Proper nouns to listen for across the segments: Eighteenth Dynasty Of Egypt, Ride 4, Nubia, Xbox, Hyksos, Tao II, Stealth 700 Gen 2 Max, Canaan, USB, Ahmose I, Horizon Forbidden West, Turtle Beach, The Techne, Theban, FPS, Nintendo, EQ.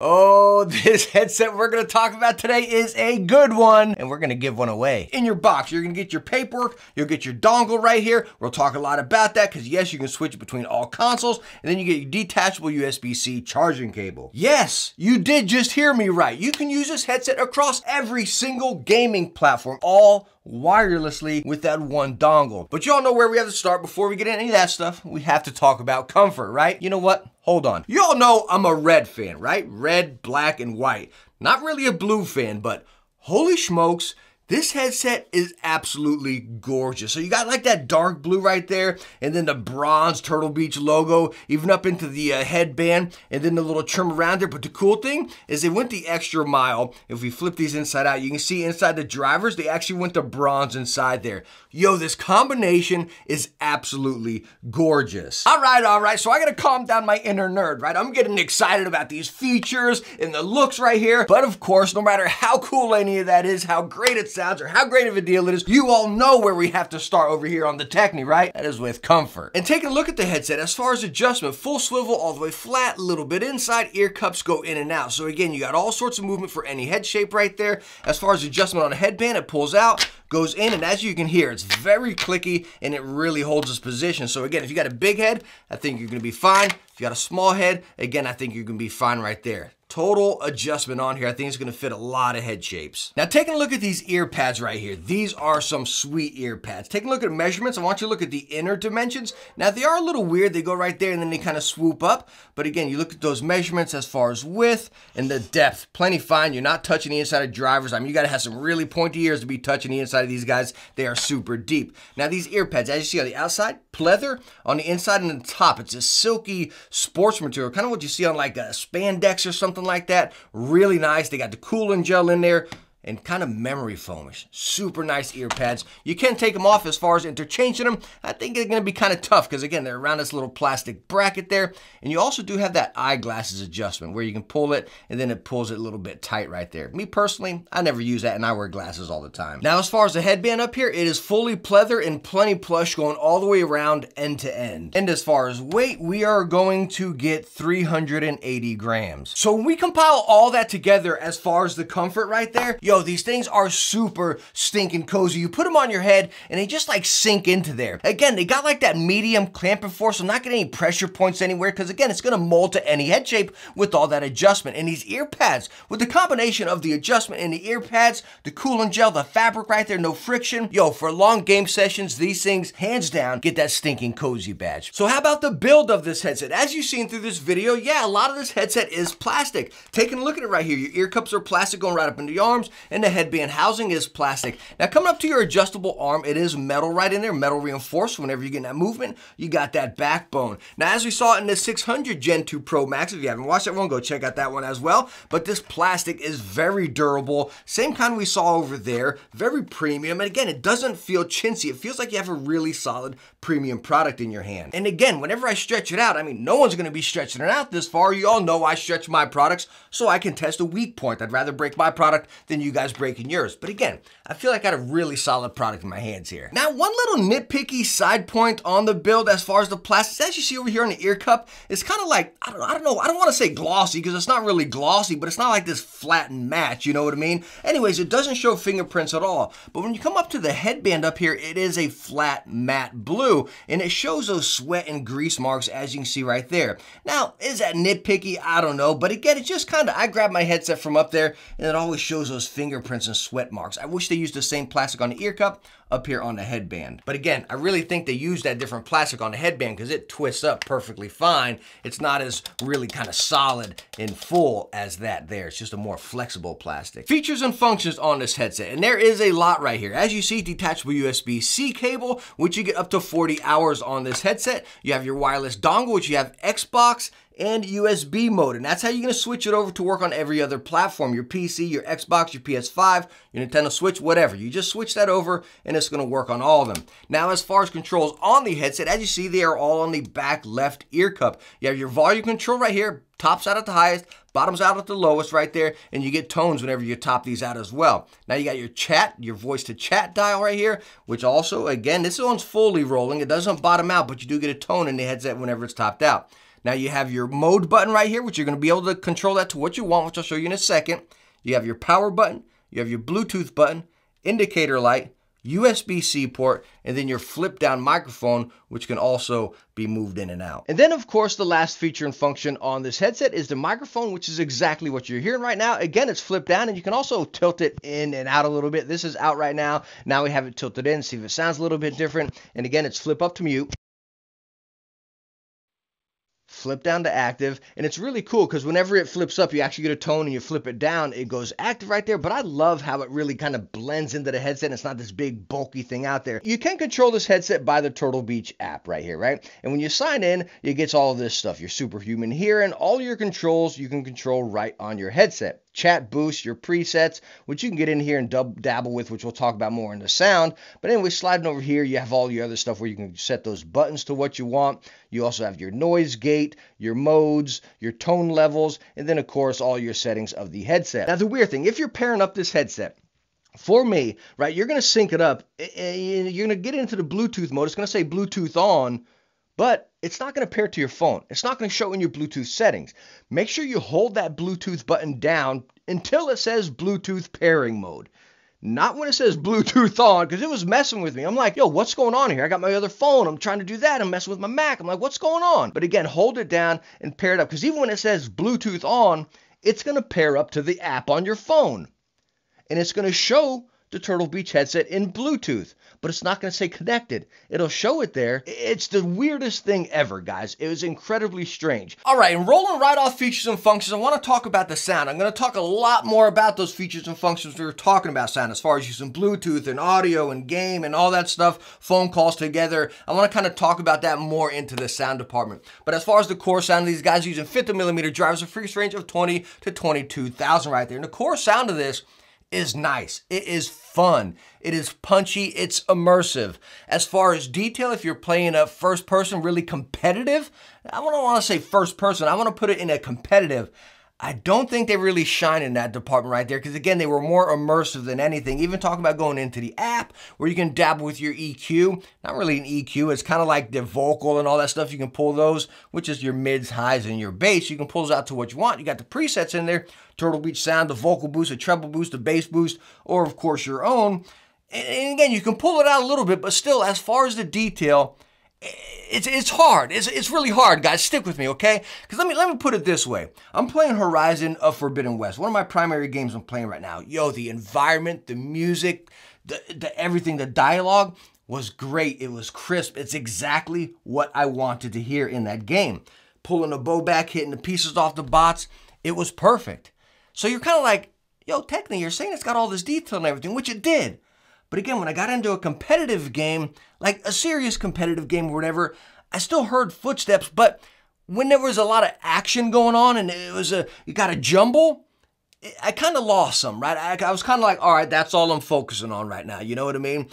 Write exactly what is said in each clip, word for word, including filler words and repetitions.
Oh, this headset we're gonna talk about today is a good one, and we're gonna give one away. In your box, you're gonna get your paperwork, you'll get your dongle right here. We'll talk a lot about that, because yes, you can switch between all consoles, and then you get your detachable U S B C charging cable. Yes, you did just hear me right. You can use this headset across every single gaming platform, all wirelessly with that one dongle. But y'all know where we have to start. Before we get into any of that stuff, we have to talk about comfort, right? You know what? Hold on. Y'all know I'm a red fan, right? Red, black, and white. Not really a blue fan, but holy smokes, this headset is absolutely gorgeous. So you got like that dark blue right there, and then the bronze Turtle Beach logo, even up into the uh, headband, and then the little trim around there. But the cool thing is they went the extra mile. If we flip these inside out, you can see inside the drivers, they actually went to bronze inside there. Yo, this combination is absolutely gorgeous. All right, all right, so I gotta calm down my inner nerd, right? I'm getting excited about these features and the looks right here. But of course, no matter how cool any of that is, how great it's sounds or how great of a deal it is, you all know where we have to start over here on the Techne, right? That is with comfort. And taking a look at the headset, as far as adjustment, full swivel all the way flat, a little bit inside, ear cups go in and out. So again, you got all sorts of movement for any head shape right there. As far as adjustment on a headband, it pulls out, goes in, and as you can hear, it's very clicky and it really holds its position. So again, if you got a big head, I think you're gonna be fine. If you got a small head, again, I think you're gonna be fine right there. Total adjustment on here. I think it's gonna fit a lot of head shapes. Now taking a look at these ear pads right here. These are some sweet ear pads. Taking a look at measurements, I want you to look at the inner dimensions. Now they are a little weird. They go right there and then they kind of swoop up. But again, you look at those measurements as far as width and the depth. Plenty fine. You're not touching the inside of drivers. I mean, you gotta have some really pointy ears to be touching the inside of these guys. They are super deep. Now these ear pads, as you see on the outside, pleather. On the inside and the top, it's a silky sports material. Kind of what you see on like a spandex or something like that. Really nice. They got the cooling gel in there and kind of memory foamish. Super nice ear pads. You can take them off as far as interchanging them. I think they're gonna be kind of tough because again, they're around this little plastic bracket there. And you also do have that eyeglasses adjustment where you can pull it and then it pulls it a little bit tight right there. Me personally, I never use that and I wear glasses all the time. Now, as far as the headband up here, it is fully pleather and plenty plush going all the way around end to end. And as far as weight, we are going to get three hundred eighty grams. So when we compile all that together as far as the comfort right there, yo, these things are super stinking cozy. You put them on your head and they just like sink into there. Again, they got like that medium clamping force, so I'm not getting any pressure points anywhere because again, it's gonna mold to any head shape with all that adjustment. And these ear pads, with the combination of the adjustment and the ear pads, the cooling gel, the fabric right there, no friction. Yo, for long game sessions, these things, hands down, get that stinking cozy badge. So how about the build of this headset? As you've seen through this video, yeah, a lot of this headset is plastic. Taking a look at it right here, your ear cups are plastic going right up into your arms, and the headband housing is plastic. Now coming up to your adjustable arm, it is metal right in there, metal reinforced. Whenever you get in that movement, you got that backbone. Now as we saw in the six hundred Gen two Pro Max, if you haven't watched that one, go check out that one as well. But this plastic is very durable, same kind we saw over there, very premium. And again, it doesn't feel chintzy. It feels like you have a really solid premium product in your hand. And again, whenever I stretch it out, I mean, no one's gonna be stretching it out this far. You all know I stretch my products so I can test a weak point. I'd rather break my product than you You guys breaking yours. But again, I feel like I got a really solid product in my hands here. Now, one little nitpicky side point on the build as far as the plastics, as you see over here on the ear cup, it's kind of like, I don't, I don't know, I don't want to say glossy because it's not really glossy, but it's not like this flattened match, you know what I mean? Anyways, it doesn't show fingerprints at all. But when you come up to the headband up here, it is a flat matte blue and it shows those sweat and grease marks as you can see right there. Now, is that nitpicky? I don't know. But again, it's just kind of, I grab my headset from up there and it always shows those fingerprints and sweat marks. I wish they used the same plastic on the ear cup up here on the headband. But again, I really think they used that different plastic on the headband because it twists up perfectly fine. It's not as really kind of solid and full as that there. It's just a more flexible plastic. Features and functions on this headset, and there is a lot right here. As you see, detachable U S B C cable, which you get up to forty hours on this headset. You have your wireless dongle, which you have Xbox and U S B mode, and that's how you're gonna switch it over to work on every other platform, your P C, your Xbox, your P S five, your Nintendo Switch, whatever. You just switch that over and it's gonna work on all of them. Now, as far as controls on the headset, as you see, they are all on the back left ear cup. You have your volume control right here, tops out at the highest, bottoms out at the lowest right there, and you get tones whenever you top these out as well. Now you got your chat, your voice to chat dial right here, which also, again, this one's fully rolling. It doesn't bottom out, but you do get a tone in the headset whenever it's topped out. Now you have your mode button right here, which you're going to be able to control that to what you want, which I'll show you in a second. You have your power button, you have your Bluetooth button, indicator light, U S B C port, and then your flip down microphone, which can also be moved in and out. And then of course the last feature and function on this headset is the microphone, which is exactly what you're hearing right now. Again, it's flipped down and you can also tilt it in and out a little bit. This is out right now. Now we have it tilted in, see if it sounds a little bit different. And again, it's flip up to mute, flip down to active, and it's really cool because whenever it flips up, you actually get a tone, and you flip it down, it goes active right there. But I love how it really kind of blends into the headset, and it's not this big bulky thing out there. You can control this headset by the Turtle Beach app right here, right? And when you sign in, it gets all of this stuff, your superhuman here, and all your controls you can control right on your headset. Chat boost, your presets, which you can get in here and dub, dabble with, which we'll talk about more in the sound. But anyway, sliding over here, you have all your other stuff where you can set those buttons to what you want. You also have your noise gate, your modes, your tone levels, and then of course all your settings of the headset. Now the weird thing, if you're pairing up this headset, for me, right, you're going to sync it up, and you're going to get into the Bluetooth mode. It's going to say Bluetooth on, but it's not going to pair to your phone. It's not going to show in your Bluetooth settings. Make sure you hold that Bluetooth button down until it says Bluetooth pairing mode. Not when it says Bluetooth on, because it was messing with me. I'm like, yo, what's going on here? I got my other phone. I'm trying to do that. I'm messing with my Mac. I'm like, what's going on? But again, hold it down and pair it up, because even when it says Bluetooth on, it's going to pair up to the app on your phone. And it's going to show the Turtle Beach headset in Bluetooth, but it's not going to say connected. It'll show it there. It's the weirdest thing ever, guys. It was incredibly strange. All right, and rolling right off features and functions, I want to talk about the sound. I'm going to talk a lot more about those features and functions we were talking about sound, as far as using Bluetooth and audio and game and all that stuff, phone calls together. I want to kind of talk about that more into the sound department. But as far as the core sound, these guys are using fifty millimeter drivers, a frequency range of twenty to twenty-two thousand right there. And the core sound of this is nice. It is fun. It is punchy. It's immersive. As far as detail, if you're playing a first person, really competitive, I don't want to say first person. I want to put it in a competitive. I don't think they really shine in that department right there, because again, they were more immersive than anything. Even talking about going into the app where you can dabble with your E Q, not really an E Q, it's kind of like the vocal and all that stuff. You can pull those, which is your mids, highs, and your bass. You can pull those out to what you want. You got the presets in there, Turtle Beach sound, the vocal boost, the treble boost, the bass boost, or of course your own. And again, you can pull it out a little bit, but still, as far as the detail, It's, it's hard. It's, it's really hard, guys. Stick with me, okay? Because let me, let me put it this way. I'm playing Horizon of Forbidden West, one of my primary games I'm playing right now. Yo, the environment, the music, the, the everything, the dialogue was great. It was crisp. It's exactly what I wanted to hear in that game. Pulling the bow back, hitting the pieces off the bots. It was perfect. So you're kind of like, yo, Techne, you're saying it's got all this detail and everything, which it did. But again, when I got into a competitive game, like a serious competitive game or whatever, I still heard footsteps, but when there was a lot of action going on and it was a, you got a jumble, I kind of lost some, right? I, I was kind of like, all right, that's all I'm focusing on right now. You know what I mean?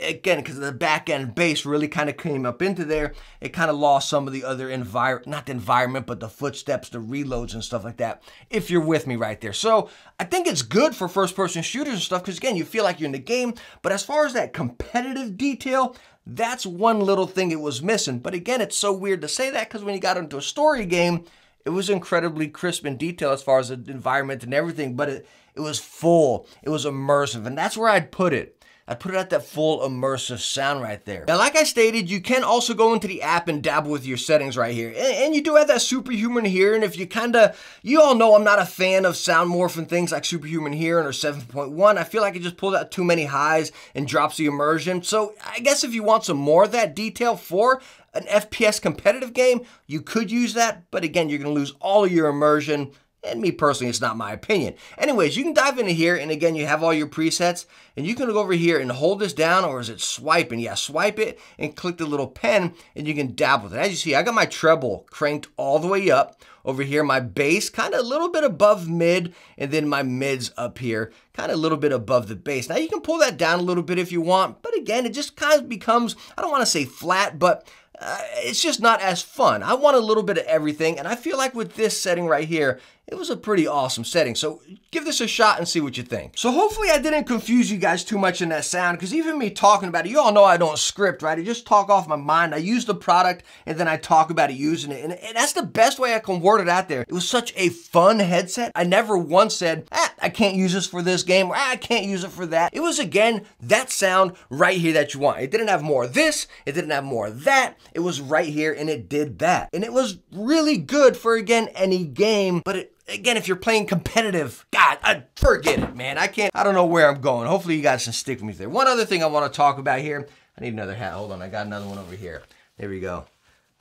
Again, because the back end bass really kind of came up into there. It kind of lost some of the other environment, not the environment, but the footsteps, the reloads and stuff like that, if you're with me right there. So I think it's good for first person shooters and stuff, because again, you feel like you're in the game. But as far as that competitive detail, that's one little thing it was missing. But again, it's so weird to say that, because when you got into a story game, it was incredibly crisp in detail as far as the environment and everything, but it, it was full. It was immersive, and that's where I'd put it. I'd put it at that full immersive sound right there. Now, like I stated, you can also go into the app and dabble with your settings right here. And, and you do have that superhuman here, and if you kind of, you all know I'm not a fan of sound morphing things like superhuman here or seven point one. I feel like it just pulls out too many highs and drops the immersion. So I guess if you want some more of that detail for an F P S competitive game, you could use that, but again, you're going to lose all of your immersion, and me personally, it's not my opinion. Anyways, you can dive into here, and again, you have all your presets, and you can go over here and hold this down, or is it swiping? Yeah, swipe it and click the little pen, and you can dabble with it. As you see, I got my treble cranked all the way up. Over here, my bass kind of a little bit above mid, and then my mids up here, kind of a little bit above the bass. Now, you can pull that down a little bit if you want, but again, it just kind of becomes, I don't want to say flat, but uh, it's just not as fun. I want a little bit of everything, and I feel like with this setting right here, it was a pretty awesome setting. So give this a shot and see what you think. So hopefully I didn't confuse you guys too much in that sound, because even me talking about it, you all know I don't script, right? I just talk off my mind. I use the product and then I talk about it using it. And, and that's the best way I can word it out there. It was such a fun headset. I never once said, ah, I can't use this for this game, or ah, I can't use it for that. It was, again, that sound right here that you want. It didn't have more of this. It didn't have more of that. It was right here and it did that. And it was really good for, again, any game, but it Again, if you're playing competitive, God, I, forget it, man. I can't, I don't know where I'm going. Hopefully you guys can stick with me there. One other thing I want to talk about here. I need another hat. Hold on, I got another one over here. There we go.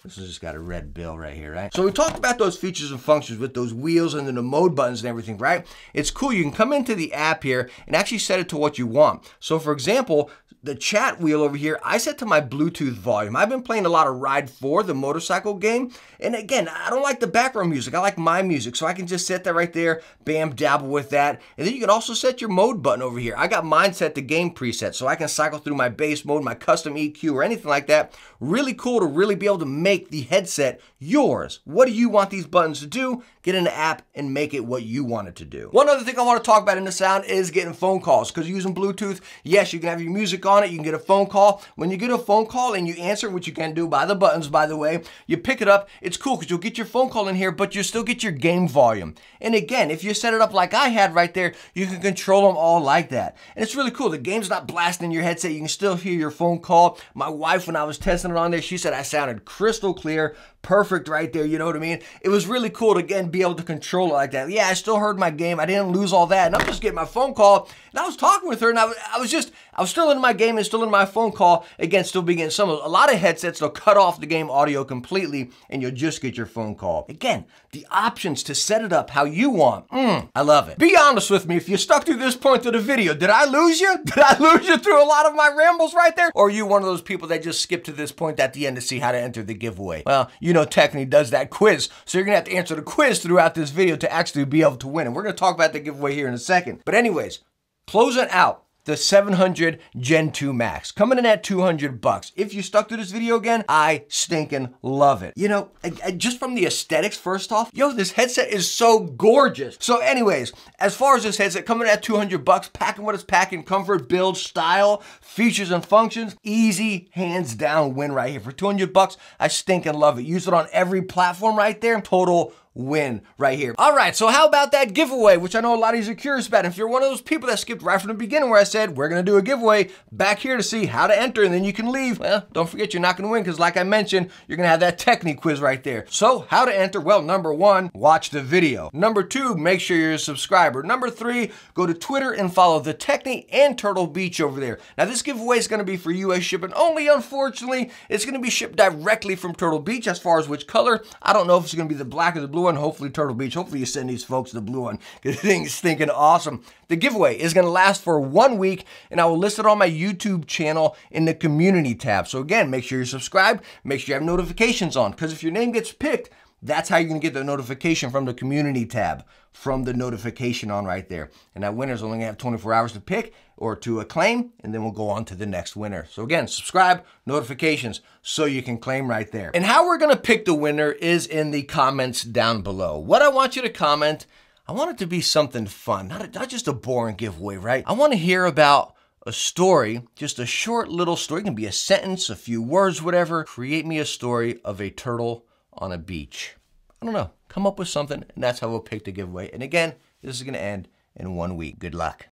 This one's just got a red bill right here, right? So we talked about those features and functions with those wheels and then the mode buttons and everything, right? It's cool. You can come into the app here and actually set it to what you want. So for example, the chat wheel over here, I set to my Bluetooth volume. I've been playing a lot of Ride four, the motorcycle game. And again, I don't like the background music. I like my music. So I can just set that right there. Bam, dabble with that. And then you can also set your mode button over here. I got mine set to game preset. So I can cycle through my base mode, my custom E Q or anything like that. Really cool to really be able to make Make the headset yours. What do you want these buttons to do? Get in the app and make it what you want it to do. One other thing I want to talk about in the sound is getting phone calls, because using Bluetooth, yes, you can have your music on it, you can get a phone call. When you get a phone call and you answer, which you can do by the buttons, by the way, you pick it up. It's cool because you'll get your phone call in here, but you still get your game volume. And again, if you set it up like I had right there, you can control them all like that. And it's really cool. The game's not blasting in your headset. You can still hear your phone call. My wife, when I was testing it on there, she said I sounded crystal clear, perfect right there, you know what I mean? It was really cool to, again, be able to control it like that. Yeah, I still heard my game. I didn't lose all that, and I'm just getting my phone call, and I was talking with her, and I was, I was just, I was still in my game and still in my phone call. Again, still be getting some of, a lot of headsets, they'll cut off the game audio completely, and you'll just get your phone call. Again, the options to set it up how you want, mm, I love it. Be honest with me, if you stuck to this point of the video, did I lose you? Did I lose you through a lot of my rambles right there? Or are you one of those people that just skip to this point at the end to see how to enter the giveaway? Well, you know Techne does that quiz, so you're gonna have to answer the quiz throughout this video to actually be able to win, and we're gonna talk about the giveaway here in a second. But anyways, closing out the seven hundred gen two max, coming in at two hundred bucks. If you stuck to this video, again, I stinking love it. You know, I, I, just from the aesthetics, first off, yo, this headset is so gorgeous. So anyways, as far as this headset, coming in at two hundred bucks, packing what it's packing, comfort, build, style, features and functions, easy, hands down win right here. For two hundred bucks, I stinking love it. Use it on every platform right there, total win right here. All right, so how about that giveaway, which I know a lot of you are curious about. If you're one of those people that skipped right from the beginning where I said, we're gonna do a giveaway, back here to see how to enter and then you can leave. Well, don't forget you're not gonna win, because like I mentioned, you're gonna have that Techne quiz right there. So how to enter? Well, number one, watch the video. Number two, make sure you're a subscriber. Number three, go to Twitter and follow The Techne and Turtle Beach over there. Now this giveaway is gonna be for U S shipping only, unfortunately. It's gonna be shipped directly from Turtle Beach. As far as which color, I don't know if it's gonna be the black or the blue one. Hopefully Turtle Beach, hopefully you send these folks the blue one, because thing's stinking awesome. The giveaway is going to last for one week and I will list it on my YouTube channel in the community tab. So again, make sure you're subscribed, make sure you have notifications on, because if your name gets picked, that's how you're going to get the notification from the community tab, from the notification on right there. And that winner's only going to have twenty-four hours to pick or to acclaim, and then we'll go on to the next winner. So again, subscribe, notifications, so you can claim right there. And how we're going to pick the winner is in the comments down below. What I want you to comment, I want it to be something fun, not, a, not just a boring giveaway, right? I want to hear about a story, just a short little story. It can be a sentence, a few words, whatever. Create me a story of a turtle on a beach. I don't know, come up with something, and that's how we'll pick the giveaway. And again, this is gonna end in one week. Good luck.